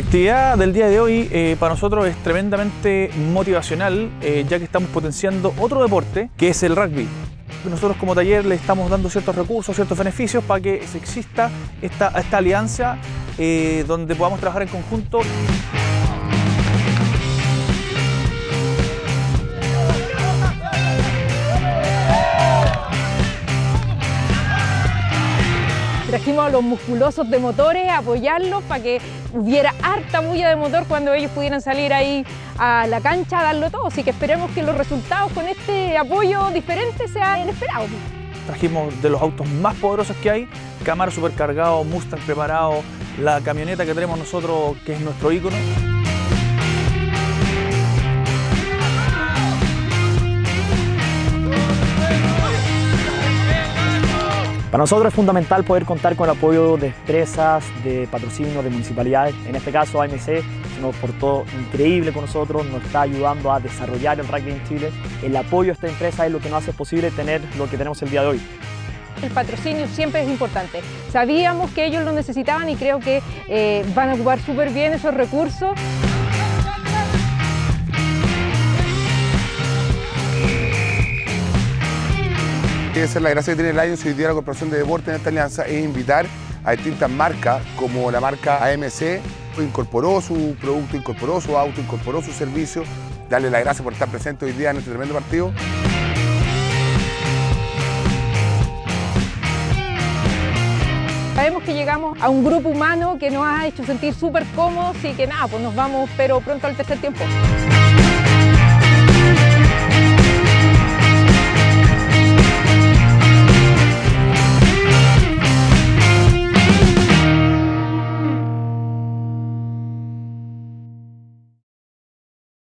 La actividad del día de hoy para nosotros es tremendamente motivacional, ya que estamos potenciando otro deporte que es el rugby. Nosotros como taller le estamos dando ciertos recursos, ciertos beneficios para que exista esta alianza donde podamos trabajar en conjunto. Trajimos a los musculosos de motores a apoyarlos para que hubiera harta bulla de motor cuando ellos pudieran salir ahí a la cancha a darlo todo. Así que esperemos que los resultados con este apoyo diferente sean esperados. Trajimos de los autos más poderosos que hay, Camaro supercargado, Mustang preparado, la camioneta que tenemos nosotros que es nuestro ícono. Para nosotros es fundamental poder contar con el apoyo de empresas, de patrocinios, de municipalidades. En este caso AMC se nos portó increíble con nosotros, nos está ayudando a desarrollar el rugby en Chile. El apoyo a esta empresa es lo que nos hace posible tener lo que tenemos el día de hoy. El patrocinio siempre es importante. Sabíamos que ellos lo necesitaban y creo que van a ocupar súper bien esos recursos. Esa es la gracia que tiene Lions hoy día, la Corporación de Deporte en esta alianza, es invitar a distintas marcas, como la marca AMC, incorporó su producto, incorporó su auto, incorporó su servicio. Darle las gracias por estar presente hoy día en este tremendo partido. Sabemos que llegamos a un grupo humano que nos ha hecho sentir súper cómodos y que nada, pues nos vamos, pero pronto al tercer tiempo.